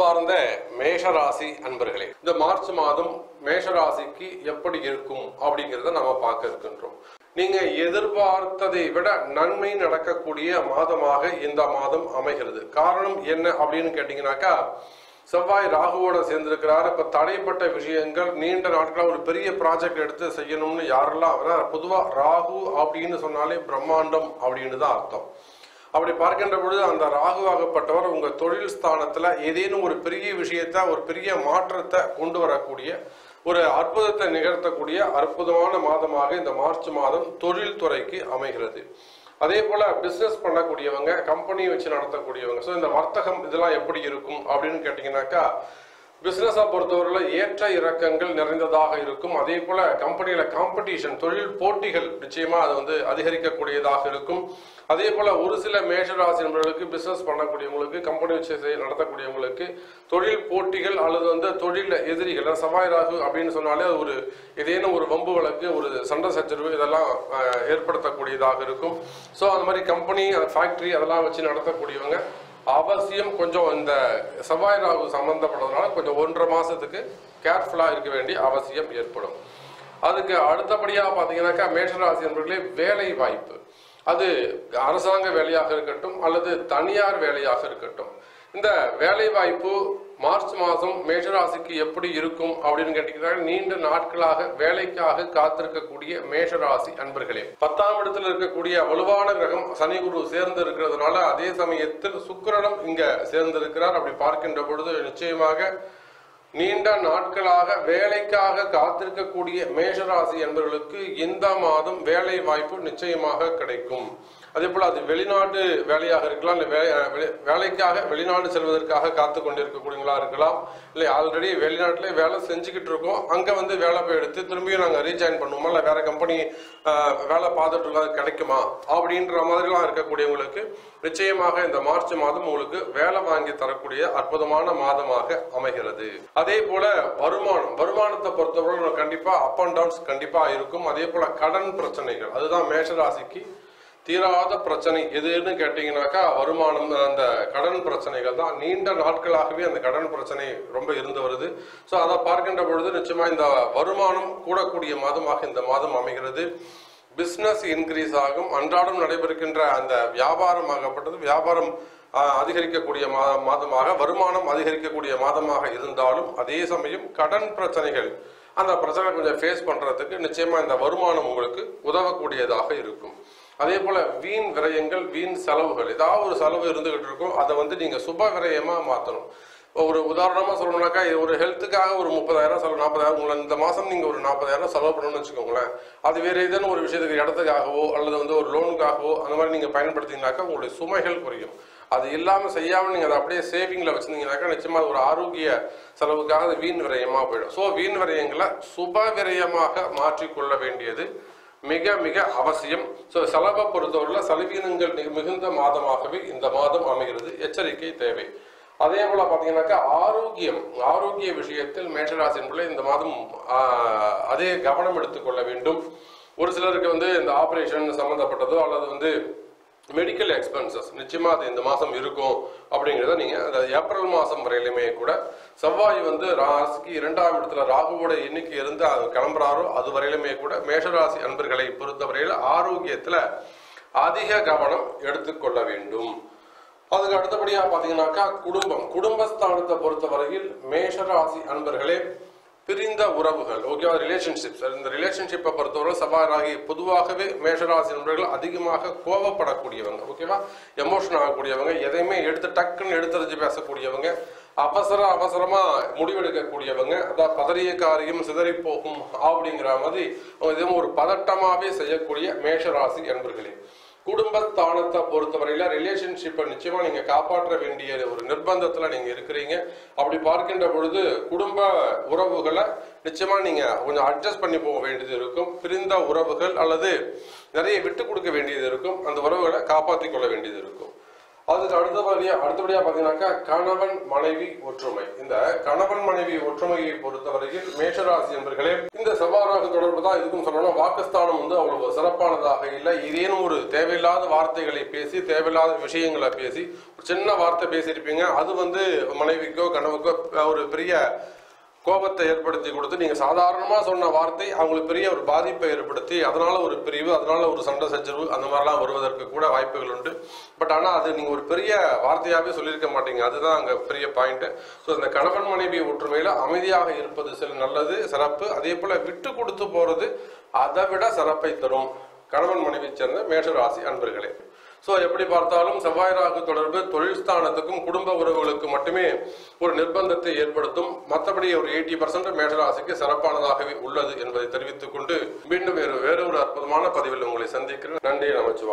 அன்பார்ந்த மேஷ ராசி அன்பர்களே இந்த மார்ச் மாதம் மேஷ ராசிக்கு எப்படி இருக்கும் அப்படிங்கறதை நாம பார்க்க இருக்கின்றோம் நீங்க எதிர்பார்த்ததை விட நன்மை நடக்கக்கூடிய மாதமாக இந்த மாதம் அமைகிறது காரணம் என்ன அப்படினு கேட்டிங்கனாக்கா செவ்வாய் ராகுவோட சேர்ந்திருக்கிறார் இப்ப தடைப்பட்ட விஷயங்கள் நீண்ட நாட்களாக ஒரு பெரிய ப்ராஜெக்ட் எடுத்து செய்யணும்னு யாரெல்லாம் அவர பொதுவா ராகு அப்படினு சொன்னாலே பிரம்மாண்டம் அப்படினு தான் அர்த்தம் அப்படி பார்க்கின்ற பொழுது அந்த ராகுவாகப்பட்டவர் உங்க தொழில் ஸ்தானத்துல ஏதேனும் ஒரு பெரிய விஷயத்தை ஒரு பெரிய மாற்றத்தை கொண்டு வரக்கூடிய ஒரு அற்புதத்தை நிகழ்த்தக்கூடிய அற்புதமான மாதமாக இந்த மார்ச் மாதம் தொழில் துறைக்கு அமைகிறது அதே போல பிசினஸ் பண்ணக்கூடியவங்க கம்பெனி வச்சு நடத்தக்கூடியவங்க சோ இந்த வர்த்தகம் இதெல்லாம் எப்படி இருக்கும் அப்படினு கேட்டிங்கனாக்கா बिजनेस பொறுத்தவரையில ஏற்ற இறக்கங்கள் நிறைந்ததாக இருக்கும் அதே போல கம்பெனில காம்படிஷன் தொழில் போட்டிகள் நிச்சயமா அது வந்து அதிகரிக்க கூடியதாக இருக்கும் அதே போல ஒரு சில மேஷ ராசி நபர்களுக்கு பிசினஸ் பண்ணக்கூடியவங்களுக்கு கம்பெனி வச்சு நடத்தக்கூடியவங்களுக்கு தொழில் போட்டிகள் அல்லது வந்து தொழில் எதிரிகள் சவாய் ராகு அப்படினு சொன்னாலே ஒரு ஏதேனும் ஒரு வம்பு வழக்கு ஒரு சண்டை சச்சரவு இதெல்லாம் ஏற்படுத்த கூடியதாக இருக்கும் சோ அந்த மாதிரி கம்பெனி ஃபேக்டரி அதெல்லாம் வச்சு நடத்தக்கூடியவங்க அவசியம் கொஞ்சம் இந்த செவ்வாய் ராகு சம்பந்தப்பட்டதனால கொஞ்சம் 1.5 மாசத்துக்கு கேர்ஃபுல்லா இருக்க வேண்டிய அவசியம் ஏற்படும் அதுக்கு அடுத்தபடியா பாத்தீங்கன்னாக்கா மேஷ ராசி என்பவர்களே வேலை வாய்ப்பு அது அரசாங்க வேலையாக இருக்கட்டும் அல்லது தனியார் வேலையாக இருக்கட்டும் இந்த வேலை வாய்ப்பு மார்ச் மாதம் மேஷ ராசிக்கு எப்படி இருக்கும் அப்படின்னு கேட்டீங்கன்னா நீண்ட நாட்களாக வேலைக்காக காத்திருக்கக்கூடிய மேஷ ராசி அன்பர்களே 10ஆம் இடத்துல இருக்கக்கூடிய வலுவான கிரகம் சனி குரு சேர்ந்து இருக்கிறதுனால அதே சமயத்தில் சுக்கிரனும் இங்க சேர்ந்து இருக்கிறார் அப்படி பார்க்கின்ற பொழுது நிச்சயமாக நீண்ட நாட்களாக வேலைக்காக காத்திருக்கக்கூடிய மேஷ ராசி அன்பர்களுக்கு இந்த மாதம் வேலை வாய்ப்பு நிச்சயமாக கிடைக்கும் அதே போல அது வெளிநாட்டு வேலையாக இருக்கலாம் இல்லை வேலைக்காக வெளிநாடு செல்வதற்காக காத்து கொண்டிருக்கக்கூடியவங்களா இருக்கலாம் இல்லை ஆல்ரெடி வெளிநாட்டிலே வேலை செஞ்சுக்கிட்டு இருக்கோம் அங்கே வந்து வேலை போய் எடுத்து திரும்பியும் நாங்கள் ரீஜாயின் பண்ணுவோமா இல்லை வேற கம்பெனி வேலை பார்த்துட்டு இருக்கோம் அது கிடைக்குமா அப்படின்ற மாதிரிலாம் இருக்கக்கூடியவங்களுக்கு நிச்சயமாக இந்த மார்ச் மாதம் உங்களுக்கு வேலை வாங்கி தரக்கூடிய அற்புதமான மாதமாக அமைகிறது அதே போல வருமானத்தை பொறுத்தவரை கண்டிப்பா அப் அண்ட் டவுன்ஸ் கண்டிப்பா இருக்கும் அதே போல கடன் பிரச்சனைகள் அதுதான் மேஷராசிக்கு தீராத பிரச்சனை எதுன்னு கேட்டீங்கன்னாக்கா வருமானம் அந்த கடன் பிரச்சனைகள் தான் நீண்ட நாட்களாகவே அந்த கடன் பிரச்சனை ரொம்ப இருந்து வருது ஸோ அதை பார்க்கின்ற பொழுது நிச்சயமா இந்த வருமானம் கூடக்கூடிய மாதமாக இந்த மாதம் அமைகிறது பிஸ்னஸ் இன்க்ரீஸ் ஆகும் அன்றாடம் நடைபெறுகின்ற அந்த வியாபாரம் ஆகப்பட்டது வியாபாரம் அதிகரிக்கக்கூடிய மாதமாக வருமானம் அதிகரிக்கக்கூடிய மாதமாக இருந்தாலும் அதே சமயம் கடன் பிரச்சனைகள் அந்த பிரச்சனை கொஞ்சம் ஃபேஸ் பண்றதுக்கு நிச்சயமா இந்த வருமானம் உங்களுக்கு உதவக்கூடியதாக இருக்கும் அதே போல வீண் விரயங்கள் வீண் செலவுகள் ஏதாவது ஒரு செலவு இருந்துகிட்டு இருக்கும் அதை வந்து நீங்க சுப விரயமா மாத்தணும் ஒரு உதாரணமா சொல்லணும்னாக்கா ஒரு ஹெல்த்துக்காக ஒரு 30,000 செலவு 40,000 உங்களை இந்த மாசம் நீங்க ஒரு 40,000 செலவு பண்ணணும்னு வச்சுக்கோங்களேன் அது வேற ஏதேனும் ஒரு விஷயத்துக்கு இடத்துக்காகவோ அல்லது வந்து ஒரு லோனுக்காகவோ அந்த மாதிரி நீங்க பயன்படுத்தினாக்கா உங்களுடைய சுமைகள் குறையும் அது இல்லாமல் செய்யாமல் நீங்கள் அதை அப்படியே சேவிங்கில் வச்சுருந்தீங்கன்னாக்கா நிச்சயமாக ஒரு ஆரோக்கிய செலவுக்காக அது வீண் விரயமாக போயிடும் ஸோ வீண் விரயங்களை சுப விரயமாக மாற்றிக்கொள்ள வேண்டியது மிக மிக அவசியம் ஸோ செலவை பொறுத்தவரையில் செலவீனங்கள் மிகுந்த மாதமாகவே இந்த மாதம் அமைகிறது எச்சரிக்கை தேவை அதே போல் பார்த்தீங்கன்னாக்கா ஆரோக்கிய விஷயத்தில் மேஷராசி என்பதை இந்த மாதம் அதே கவனம் எடுத்துக்கொள்ள வேண்டும் ஒரு சிலருக்கு வந்து இந்த ஆப்ரேஷன் சம்மந்தப்பட்டதோ அல்லது வந்து மெடிக்கல் எக்ஸ்பென்சஸ் நிச்சயமா அது இந்த மாதம் இருக்கும் அப்படிங்கிறத நீங்க அந்த ஏப்ரல் மாதம் வரையிலுமே கூட செவ்வாய் வந்து ராசிக்கு 2ஆம் இடத்துல ராகுவோட எண்ணிக்கை இருந்து அது கிளம்புறாரோ அது வரையிலுமே கூட மேஷராசி அன்பர்களை பொறுத்தவரையில் ஆரோக்கியத்துல அதிக கவனம் எடுத்துக்கொள்ள வேண்டும் அதுக்கு அடுத்தபடியா பாத்தீங்கன்னாக்கா குடும்பஸ்தானத்தை பொறுத்தவரையில் மேஷராசி அன்பர்களே பிரிந்த உறவுகள் ஓகேவா ரிலேஷன்ஷிப்ஸ் இந்த ரிலேஷன்ஷிப்பை பொறுத்தவரை செவ்வாய் ராகு பொதுவாகவே மேஷராசி நபர்கள் அதிகமாக கோபப்படக்கூடியவங்க ஓகேவா எமோஷன் ஆகக்கூடியவங்க எதையுமே டக்குன்னு எடுத்து பேசக்கூடியவங்க அவசரமா முடிவெடுக்கக்கூடியவங்க அதான் பதறிய காரியம் சிதறி போகும் அப்படிங்கிற மாதிரி இதுவும் ஒரு பதட்டமாவே செய்யக்கூடிய மேஷராசி நபர்களே குடும்பஸ்தானத்தை பொறுத்தவரையில ரிலேஷன்ஷிப்பை நிச்சயமா நீங்க காப்பாற்ற வேண்டிய ஒரு நிர்பந்தத்துல நீங்க இருக்கிறீங்க அப்படி பார்க்கின்ற பொழுது குடும்ப உறவுகளை நிச்சயமா நீங்க கொஞ்சம் அட்ஜஸ்ட் பண்ணி போக வேண்டியது இருக்கும் பிரிந்த உறவுகள் அல்லது நிறைய விட்டு கொடுக்க வேண்டியது இருக்கும் அந்த உறவுகளை காப்பாற்றி கொள்ள வேண்டியது இருக்கும் கணவன் மனைவி ஒற்றுமை இந்த கணவன் மனைவி ஒற்றுமையை பொறுத்தவரையில் மேஷராசி என்பர்களே இந்த செவ்வாறாக தொடர்புதான் இதுக்கும் சொல்லணும். வாக்குஸ்தானம் வந்து அவ்வளவு சிறப்பானதாக இல்லை. ஏதேனும் ஒரு தேவையில்லாத வார்த்தைகளை பேசி தேவையில்லாத விஷயங்களை பேசி ஒரு சின்ன வார்த்தை பேசியிருப்பீங்க. அது வந்து மனைவிக்கோ கணவனுக்கோ ஒரு பெரிய கோபத்தை ஏற்படுத்தி கொடுத்து நீங்க சாதாரணமா சொன்ன வார்த்தை அவங்களுக்கு பெரிய ஒரு பாதிப்பை ஏற்படுத்தி அதனால ஒரு பிரிவு அதனால ஒரு சண்டை சச்சரவு அந்த மாதிரிலாம் வருவதற்கு கூட வாய்ப்புகள் உண்டு. பட் ஆனால் அது நீங்க ஒரு பெரிய வார்த்தையாகவே சொல்லியிருக்க மாட்டீங்க. அதுதான் அங்கே பெரிய பாயிண்ட். ஸோ இந்த கணவன் மனைவி ஒற்றுமையில அமைதியாக இருப்பது சில நல்லது சிறப்பு. அதே போல விட்டு கொடுத்து போறது அதை விட சிறப்பை தரும் கணவன் மனைவி சேர்ந்த மேஷராசி அன்பர்களே. ஸோ எப்படி பார்த்தாலும் செவ்வாய் ராகு தொடர்பு தொழில் ஸ்தானத்துக்கும் குடும்ப உறவுகளுக்கு மட்டுமே ஒரு நிர்பந்தத்தை ஏற்படுத்தும். மற்றபடி ஒரு 80% மேஷராசிக்கு சிறப்பானதாகவே உள்ளது என்பதை தெரிவித்துக் கொண்டு மீண்டும் வேறு ஒரு அற்புதமான பதிவில் உங்களை சந்திக்கிறேன். நன்றி. நமச்சிவாய்.